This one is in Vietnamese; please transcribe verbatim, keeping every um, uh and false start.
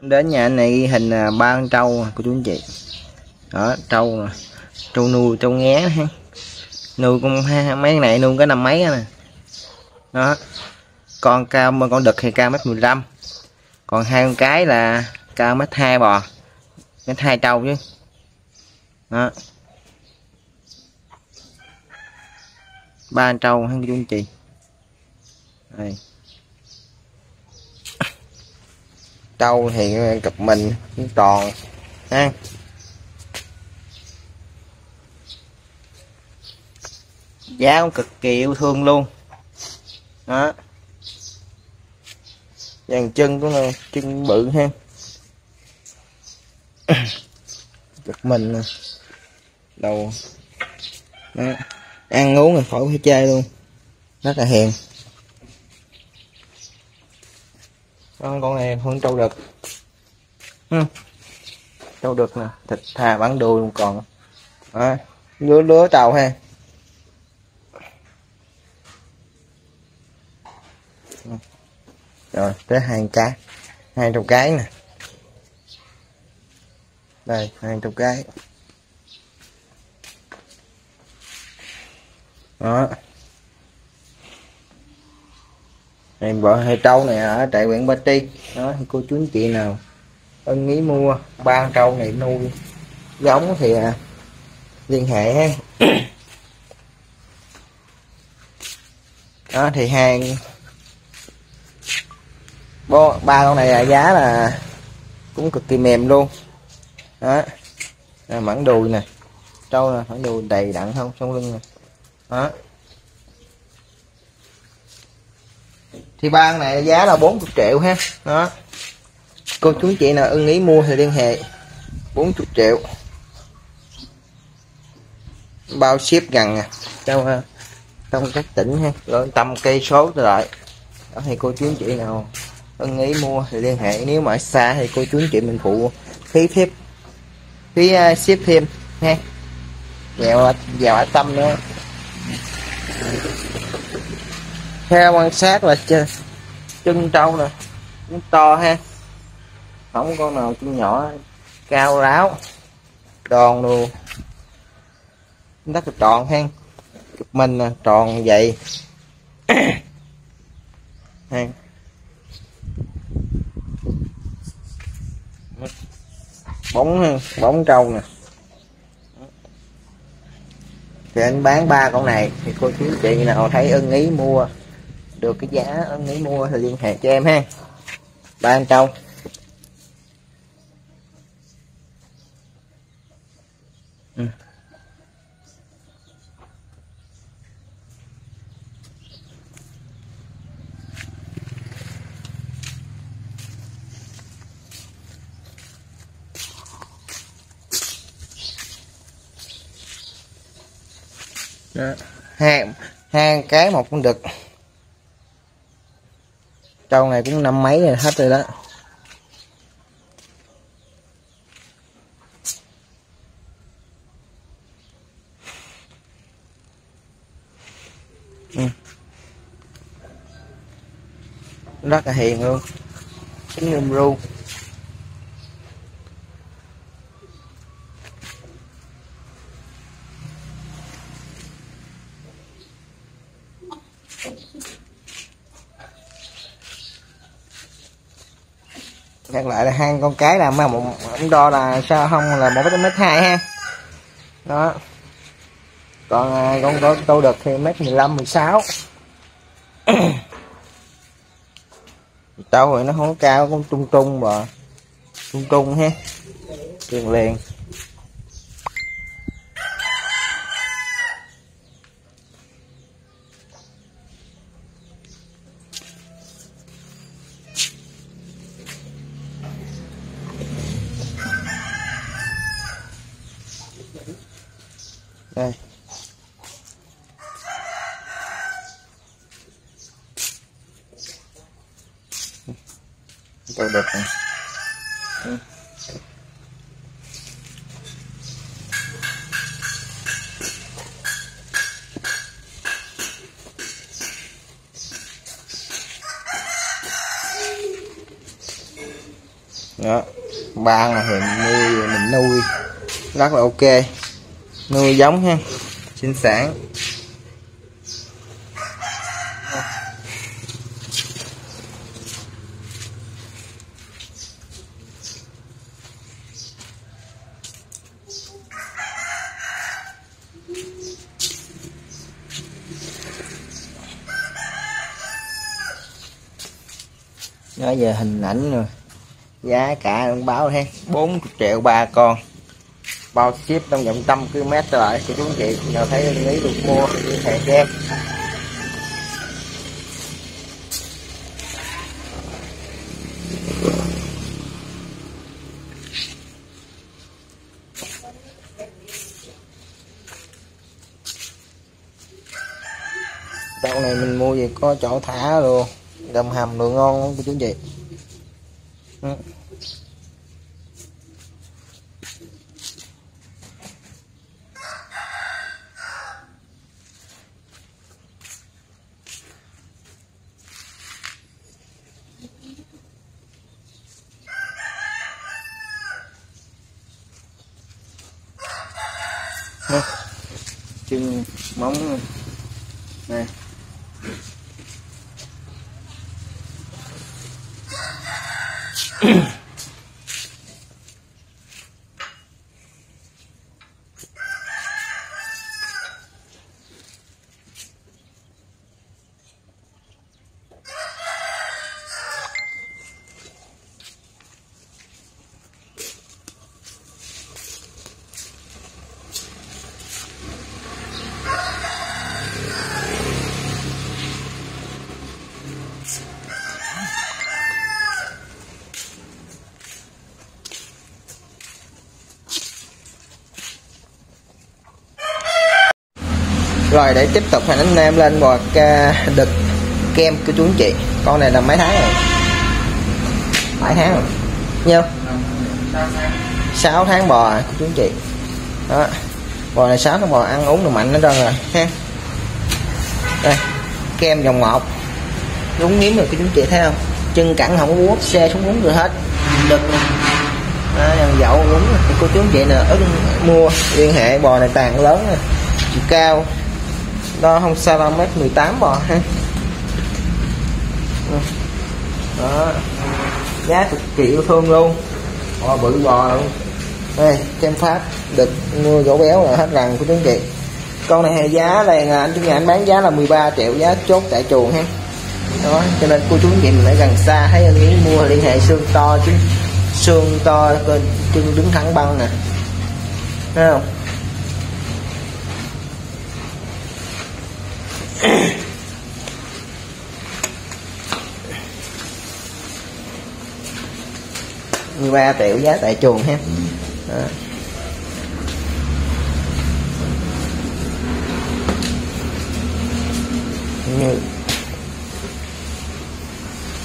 Đến nhà anh này ghi hình ba con trâu của chú anh chị. Đó, trâu trâu nuôi, trâu nghé ha. Nuôi con mấy này nuôi cái năm mấy nè. Đó. Con cao, con đực thì cao mét mười lăm. Còn hai con cái là cao mét hai bò. mét hai trâu chứ. Đó. Ba con trâu ha chú anh chị. Đây. Trâu thì cặp mình cũng tròn ha. Giá cũng cực kỳ yêu thương luôn. Đó. Dàn chân của nó chân bự ha. Cặp mình đầu. Đó. Ăn uống là khỏi phải chơi luôn. Rất là hiền. Con con này con trâu đực. Ừ. Trâu đực nè, thịt thà bán đuôi luôn còn. Đó, lứa lứa trâu ha. Rồi, tới hai cá. Hai trâu cái nè. Đây, hai trâu cái. Đó. Em vợ hai trâu này ở tại huyện Ba Tri. Đó, cô chú anh chị nào ưng ý mua ba con trâu này nuôi giống thì à, liên hệ ha. Đó thì hai Bo, ba con này là giá là cũng cực kỳ mềm luôn. Đó. Là mảng đùi nè. Trâu là mảng đùi đầy đặn không trong lưng nè. Đó. Thì ba con này giá là bốn mươi triệu ha. Đó. Cô chú chị nào ưng ý mua thì liên hệ. bốn mươi triệu. Bao ship gần à. Trong trong các tỉnh ha, rồi tầm cây số trở lại. Đó thì cô chú chị nào ưng ý mua thì liên hệ, nếu mà ở xa thì cô chú anh chị mình phụ phí phép phí uh, ship thêm ha. Dạo vào ở tâm nữa. Theo quan sát là chân, chân trâu nè cũng to ha, không con nào chân nhỏ, cao ráo tròn luôn, rất là tròn ha, cục mình nè tròn vậy ha. Bóng bóng trâu nè. Thì anh bán ba con này thì cô chú chị nào thấy ưng ý mua được cái giá ưng ý mua thì liên hệ cho em ha. Ba anh trâu. Ừ. Đó. hai hai cái một con đực. Trâu này cũng năm mấy rồi, hết rồi đó. Ừ. Rất là hiền luôn, tính rum ru. Ngược lại là hai con cái là mà một ông đo là sao không là một mét hai ha. Đó. Còn con có câu đực thì mét mười lăm mười sáu. Trâu thì nó không cao, cũng trung trung mà. Trung trung ha. Liền liền. Đây. Trâu đực này. Ừ. Đó, ba là hiện nuôi mình nuôi rất là ok, nuôi giống ha, sinh sản. Nói về hình ảnh rồi, giá cả ông báo ha, bốn mươi triệu ba con, bao ship trong vòng trăm km trở lại cho chú anh chị nào thấy ưng ý được mua liên hệ cho em. Chỗ này mình mua về có chỗ thả luôn, đầm hầm đồ ngon lắm của chú anh chị. Chân móng này rồi, để tiếp tục hành anh em lên một đực kem của chú anh chị. Con này là mấy tháng rồi? bảy tháng rồi. Nhiêu? sáu tháng bò của chú anh chị. Đó. Bò này sáu tháng bò, ăn uống được mạnh hết trơn rồi ha. Đây, kem dòng một. Đúng nếm rồi của chú anh chị thấy không? Chân cẳng không có quốc xe xuống uống được hết. Đực dòng dậu đúng thì cô chú anh chị là ưng mua liên hệ. Bò này tàn lớn rồi, cao đo không sao là mét mười tám bò ha. Đó, giá cực kỳ yêu thương luôn, bò bự bò luôn. Đây kem Pháp đực mua gỗ béo là hết rằn của chú anh chị. Con này giá này là anh chủ nhà anh bán giá là mười ba triệu, giá chốt tại chuồng ha. Đó, cho nên cô chú anh chị mình ở gần xa thấy anh ấy mua liên hệ. Xương to chứ, xương to, chân đứng thẳng băng nè, thấy không? mười ba triệu giá tại chuồng ha. Đó.